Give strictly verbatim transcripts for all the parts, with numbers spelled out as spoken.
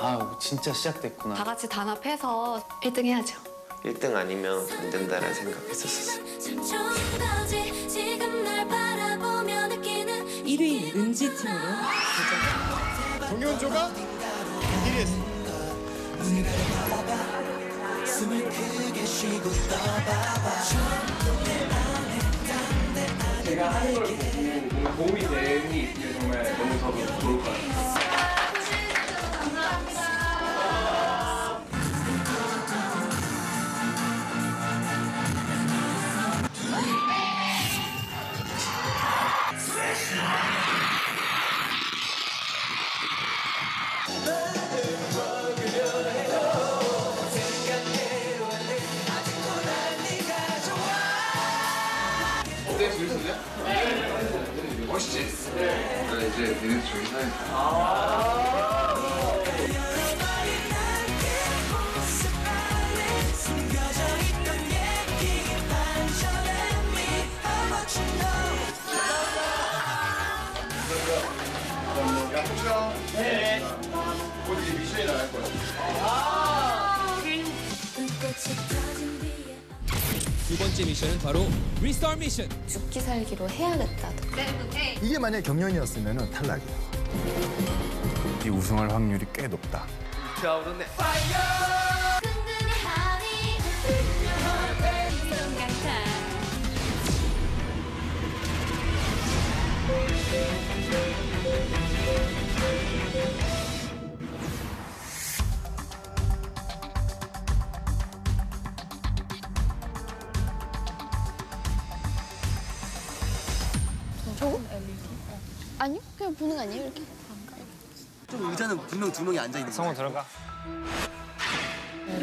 아, 진짜 시작됐구나. 다 같이 단합해서 일 등 해야죠. 일 등 아니면 안 된다라는 생각했었어요. 일 위 은지팀으로 정윤조가 일 위. 제가 하는 걸 보고 도움이 되는 게 있길 정말 너무 저도 좋을 것 같아요. 멋있지? 네. 나 이제 니네 중에 사야 네. 오늘 이제 미션이 나갈 거야. 아 두 번째 미션은 바로 리스타트 미션. 죽기 살기로 해야겠다. 이게 만약 경연이었으면 탈락이에요. 이 우승할 확률이 꽤 높다. 자, 오른네. 아니요? 그냥 보는 거 아니에요? 이렇게? 좀 의자는 분명 두 명이 앉아있는 거야. 성우 들어가.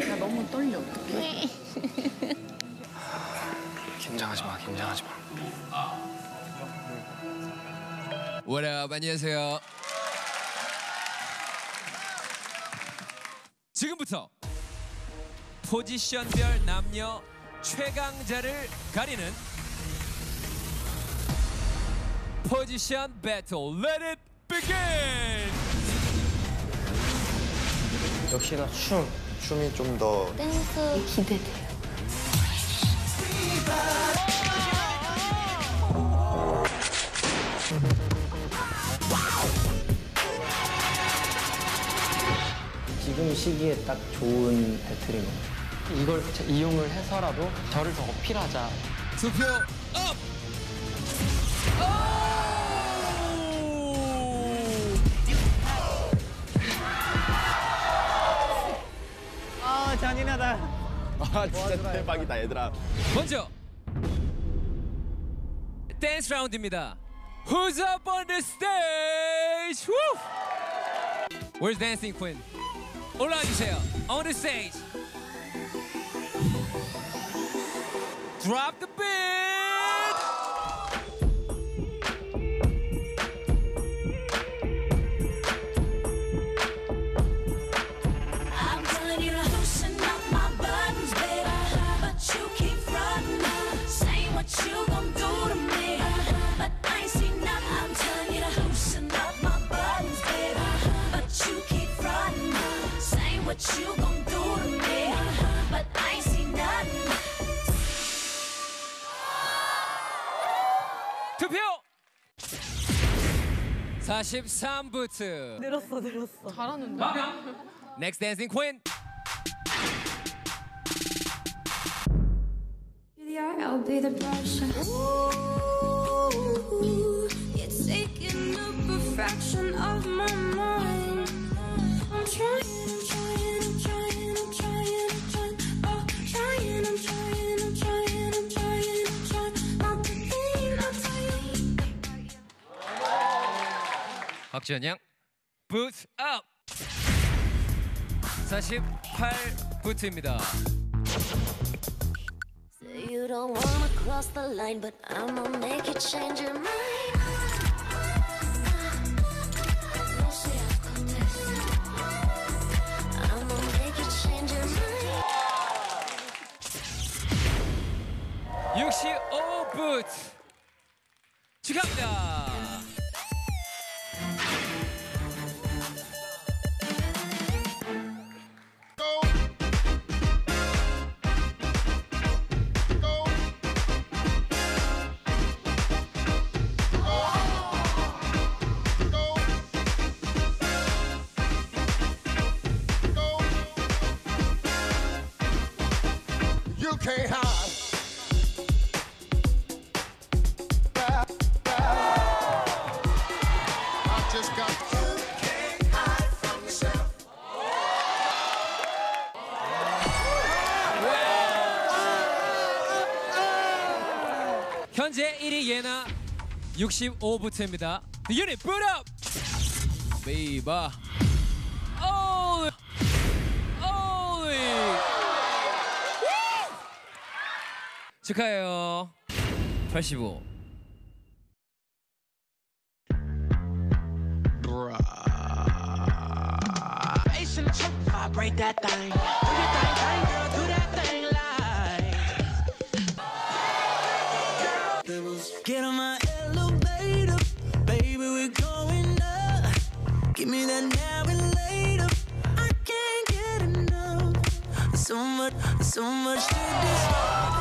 나 너무 떨려. 어떡해. 긴장하지 마, 긴장하지 마. What up? 안녕하세요. 지금부터 포지션별 남녀 최강자를 가리는 포지션 배틀, let it begin! 역시나 춤, 춤이 좀 더... 댄스 기대돼요. 지금 시기에 딱 좋은 배틀인 것 같아요. 이걸 이용을 해서라도 저를 더 어필하자. 투표 업! 잔인하다. 아 진짜 대박이다 얘들아. 먼저 댄스 라운드입니다. Who's up on the stage? Woo! Where's dancing queen? 올라와 주세요. On the stage. Drop the beat. 투표! 사십삼 부트. 늘었어, 늘었어. 잘하는데. Next dancing queen. I'll be the person. Ooh, you're taking up a fraction of my mind. I'm trying, I'm trying, I'm trying, I'm trying, I'm trying, oh, trying, I'm trying, I'm trying, I'm trying, I'm trying, not to be, not to be. 박지현 양, boots up. 사십팔 부트입니다. You don't wanna cross the line, but I'ma make you change your mind. I'ma make you change your mind. 육십오 부트. 축하합니다. can't hide. I just got you can't hide from yourself. 현재 일 위 예나 육십오 부트입니다. The unit put up. Baby. Oh. 축하해요. 팔십오. Vibrate that thing. Do your thing, thing, girl. Do that thing live. Get on my elevator, baby. We're going up. Give me that now and later. I can't get enough. There's so much, there's so much to this.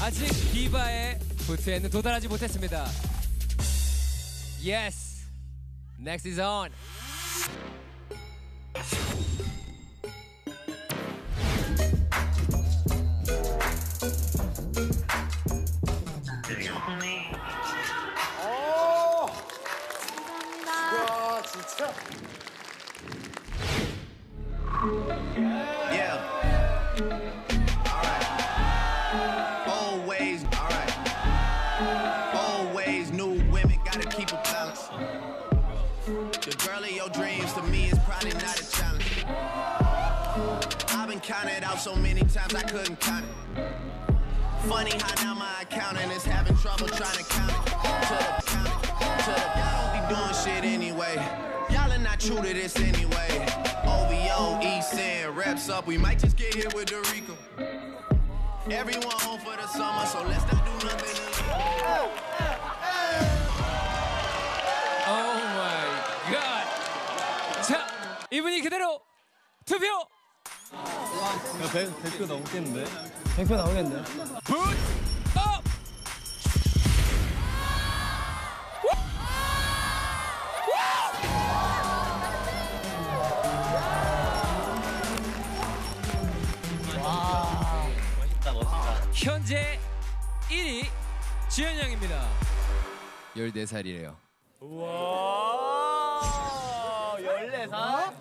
아직 디바의 부트에는 도달하지 못했습니다. Yes, next is on. 오, 와 진짜. Yeah. Counted out so many times I couldn't count it. Funny how now my accountant is having trouble trying to count it. To the count it, to the y'all don't be doing shit anyway. Y'all are not true to this anyway. O V O, East End, reps up. We might just get hit with Dorico. Everyone home for the summer, so let's not do nothing. Oh, oh my God. 자, 이분이 그대로 투표. 야, 백 표 넘겠는데? 백 표 나오겠네. Put up! 와! 멋있다, 멋있다. 현재 일 위 지현이 형입니다. 열네 살이래요. 우와! 열네 살?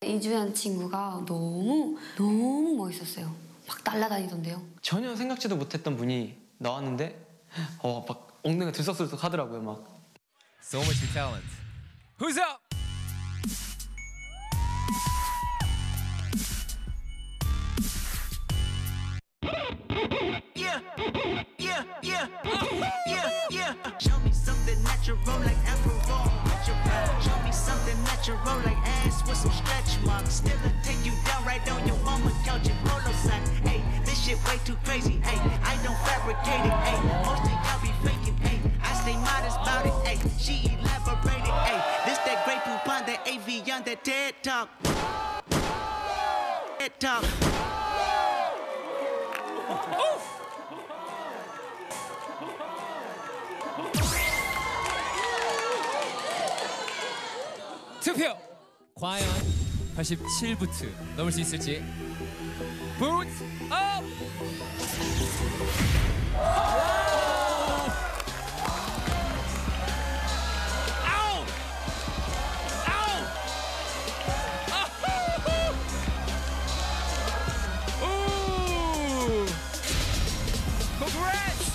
이주연 친구가 너무 너무 멋있었어요. 막 날아다니던데요. 전혀 생각지도 못했던 분이 나왔는데 어 막 엉덩이가 들썩들썩 하더라고요. 막. So much talent. Who's up? Yeah, yeah, yeah, yeah, yeah. Show me something natural like Aperol. Show me something natural like ass with some stretch marks. Never take you down right on your mama couch and polo socks. Hey, this shit way too crazy. Hey, I don't fabricate it. Hey, most of y'all be faking. Hey, I stay modest about it. Hey, she elaborated. Hey, this that great poupon, that Avion, that TED Talk. TED Talk. Oof. 투표! 과연 팔십칠 부트 넘을 수 있을지. Boot up! 아우! 아우! Congrats!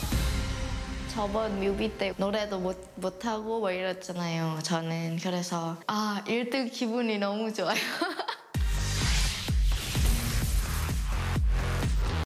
저번 뮤비 때 노래도 못, 못하고 뭐 이랬잖아요. 저는 그래서 아, 일 등 기분이 너무 좋아요.